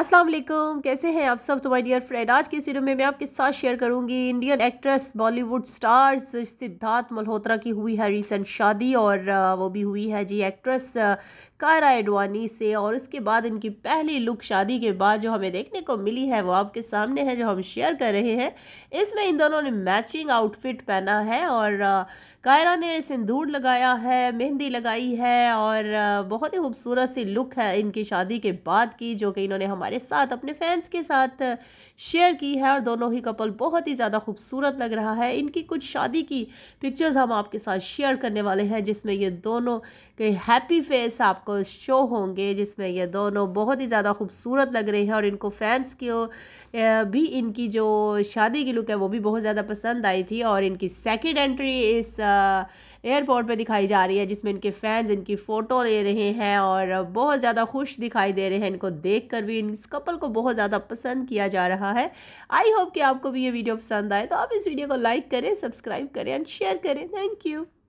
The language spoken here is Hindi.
अस्सलाम वालेकुम, कैसे हैं आप सब। तो माय डियर फ्रेंड, आज की इस वीडियो में मैं आपके साथ शेयर करूंगी Indian actress Bollywood stars Siddharth Malhotra की हुई है रिसेंट शादी, और वो भी हुई है जी एक्ट्रेस कायरा आडवाणी से। और इसके बाद इनकी पहली लुक शादी के बाद जो हमें देखने को मिली है वो आपके सामने है, जो हम शेयर कर रहे हैं। इसमें इन दोनों ने मैचिंग आउटफिट पहना है और कायरा ने सिंदूर लगाया है, मेहंदी लगाई है और बहुत ही खूबसूरत सी लुक है इनकी शादी के बाद की, जो कि इन्होंने हमारे साथ अपने फैंस के साथ शेयर की है। और दोनों ही कपल बहुत ही ज़्यादा खूबसूरत लग रहा है। इनकी कुछ शादी की पिक्चर्स हम आपके साथ शेयर करने वाले हैं, जिसमें ये दोनों के हैप्पी फेस आपको शो होंगे, जिसमें ये दोनों बहुत ही ज़्यादा खूबसूरत लग रहे हैं। और इनको फैंस को भी इनकी जो शादी की लुक है वो भी बहुत ज़्यादा पसंद आई थी। और इनकी सेकेंड एंट्री इस एयरपोर्ट पर दिखाई जा रही है, जिसमें इनके फैंस इनकी फ़ोटो ले रहे हैं और बहुत ज़्यादा खुश दिखाई दे रहे हैं। इनको देख कर भी इस कपल को बहुत ज़्यादा पसंद किया जा रहा है। आई होप कि आपको भी ये वीडियो पसंद आए। तो आप इस वीडियो को लाइक करें, सब्सक्राइब करें एंड शेयर करें। Thank you.